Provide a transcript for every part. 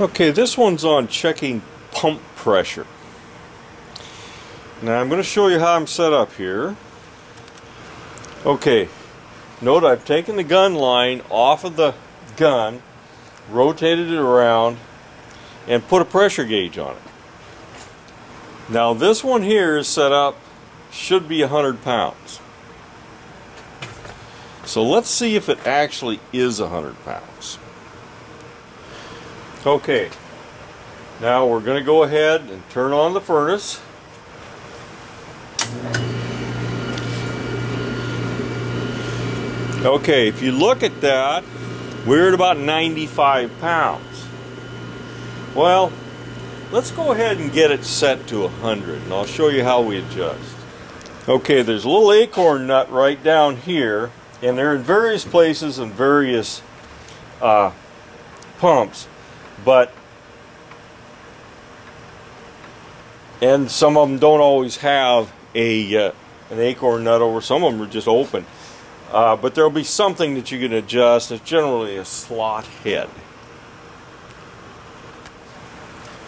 Okay, this one's on checking pump pressure. Now I'm going to show you how I'm set up here. Okay, note I've taken the gun line off of the gun, rotated it around, and put a pressure gauge on it. Now this one here is set up, should be 100 pounds. So let's see if it actually is 100 pounds. Okay, now we're going to go ahead and turn on the furnace. Okay, if you look at that, we're at about 95 pounds. Well, let's go ahead and get it set to 100, and I'll show you how we adjust. Okay, there's a little acorn nut right down here, and they're in various places and various pumps, and some of them don't always have a an acorn nut over. Some of them are just open, but there'll be something that you can adjust. It's generally a slot head.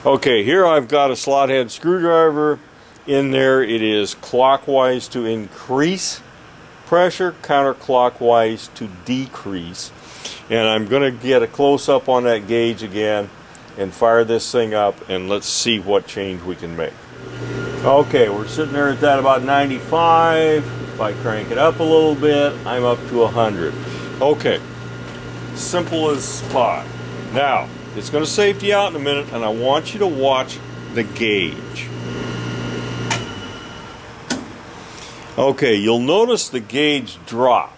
Okay, here I've got a slot head screwdriver in there. It is clockwise to increase pressure, counterclockwise to decrease, and I'm going to get a close-up on that gauge again and fire this thing up, and let's see what change we can make. Okay, we're sitting there at that about 95. If I crank it up a little bit, I'm up to 100. Okay, simple as pie. Now, it's going to safety out in a minute, and I want you to watch the gauge. Okay, you'll notice the gauge dropped.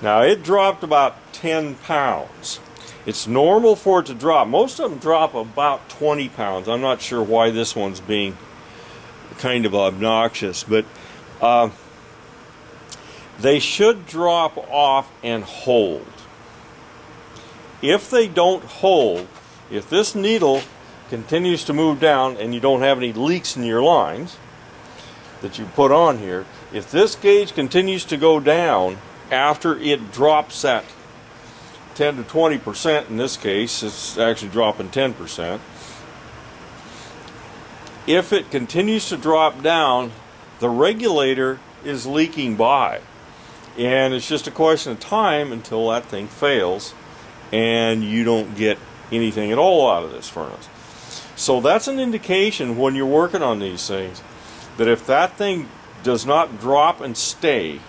Now it dropped about 10 pounds. It's normal for it to drop. Most of them drop about 20 pounds. I'm not sure why this one's being kind of obnoxious, but they should drop off and hold. If they don't hold, if this needle continues to move down and you don't have any leaks in your lines that you put on here, if this gauge continues to go down after it drops at 10 to 20%, in this case it's actually dropping 10%, if it continues to drop down, the regulator is leaking by, and it's just a question of time until that thing fails and you don't get anything at all out of this furnace. So that's an indication when you're working on these things that if that thing does not drop and stay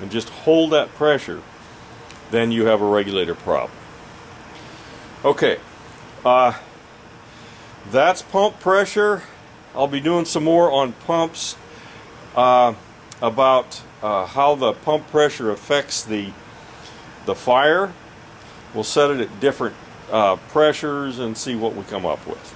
and just hold that pressure, then you have a regulator problem. Okay, that's pump pressure. I'll be doing some more on pumps, about how the pump pressure affects the fire. We'll set it at different pressures and see what we come up with.